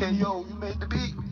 KO, you made the beat.